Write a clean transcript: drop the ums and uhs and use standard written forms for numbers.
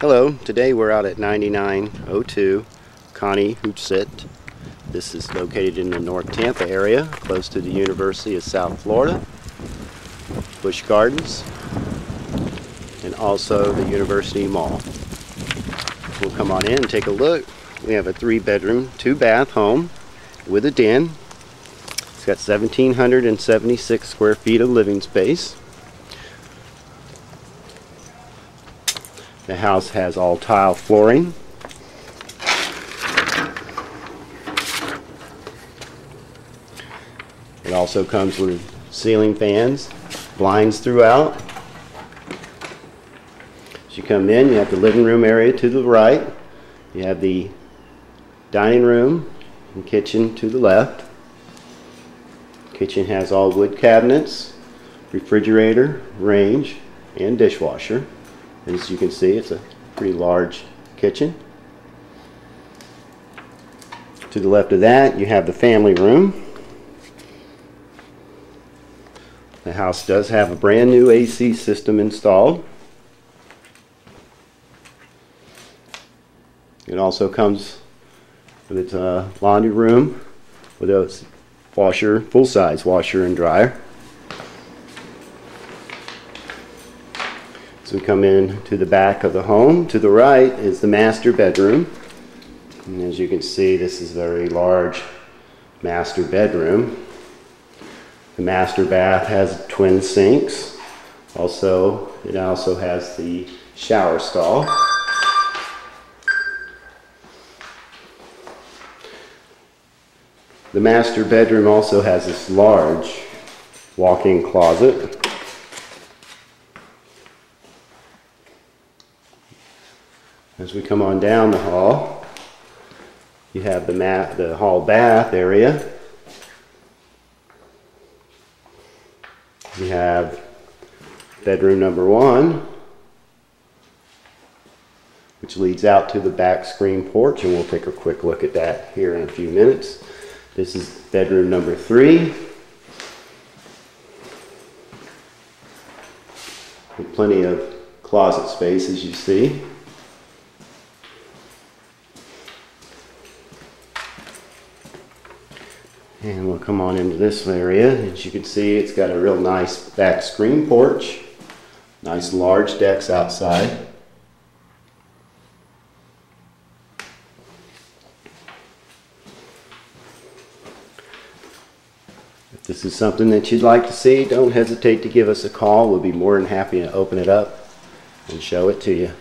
Hello, today we're out at 9902 Connecticut. This is located in the North Tampa area, close to the University of South Florida, Busch Gardens, and also the University Mall. We'll come on in and take a look. We have a 3-bedroom, 2-bath home with a den. It's got 1,776 square feet of living space. The house has all tile flooring. It also comes with ceiling fans, blinds throughout. As you come in, you have the living room area to the right. You have the dining room and kitchen to the left. Kitchen has all wood cabinets, refrigerator, range, and dishwasher. As you can see, it's a pretty large kitchen. To the left of that, you have the family room. The house does have a brand new AC system installed. It also comes with its laundry room with a washer, full-size washer and dryer. So we come in to the back of the home. To the right is the master bedroom. And as you can see, this is a very large master bedroom. The master bath has twin sinks. Also, it also has the shower stall. The master bedroom also has this large walk-in closet. As we come on down the hall, you have the hall bath area. You have bedroom number 1, which leads out to the back screen porch, and we'll take a quick look at that here in a few minutes. This is bedroom number 3, with plenty of closet space, as you see. And we'll come on into this area. As you can see, it's got a real nice back screen porch. Nice large decks outside. If this is something that you'd like to see, don't hesitate to give us a call. We'll be more than happy to open it up and show it to you.